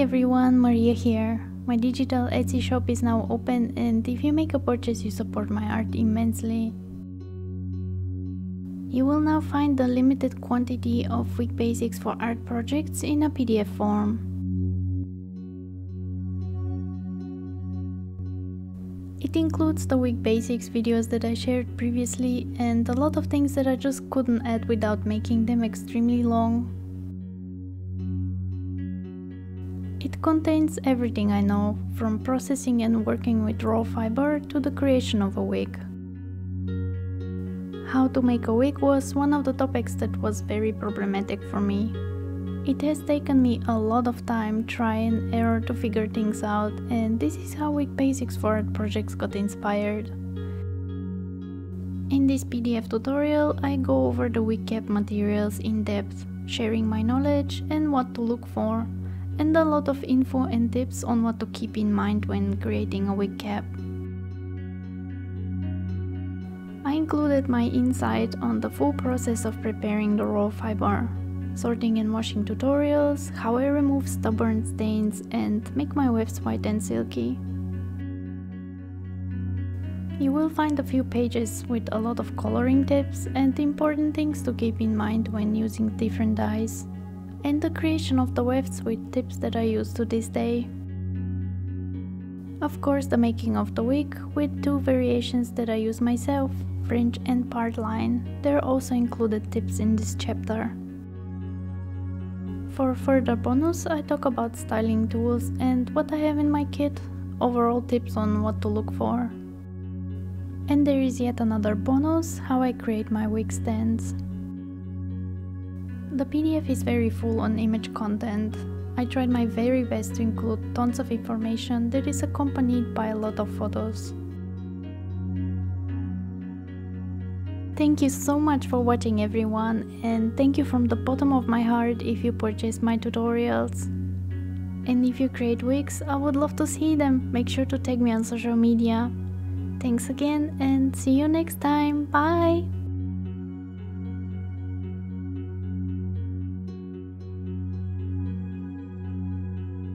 Hi everyone, Maria here. My digital Etsy shop is now open, and if you make a purchase you support my art immensely. You will now find the limited quantity of week basics for art projects in a PDF form. It includes the week basics videos that I shared previously and a lot of things that I just couldn't add without making them extremely long. It contains everything I know, from processing and working with raw fiber to the creation of a wig. How to make a wig was one of the topics that was very problematic for me. It has taken me a lot of time, try and error to figure things out, and this is how Wig Basics for Art projects got inspired. In this PDF tutorial I go over the wig cap materials in depth, sharing my knowledge and what to look for, and a lot of info and tips on what to keep in mind when creating a wig cap. I included my insight on the full process of preparing the raw fiber, sorting and washing tutorials, how I remove stubborn stains and make my webs white and silky. You will find a few pages with a lot of coloring tips and important things to keep in mind when using different dyes, and the creation of the webs with tips that I use to this day. Of course, the making of the wig with two variations that I use myself, fringe and part line. There are also included tips in this chapter. For further bonus, I talk about styling tools and what I have in my kit, overall tips on what to look for. And there is yet another bonus, how I create my wig stands. The PDF is very full on image content. I tried my very best to include tons of information that is accompanied by a lot of photos. Thank you so much for watching everyone, and thank you from the bottom of my heart if you purchase my tutorials. And if you create wigs, I would love to see them. Make sure to tag me on social media. Thanks again and see you next time. Bye!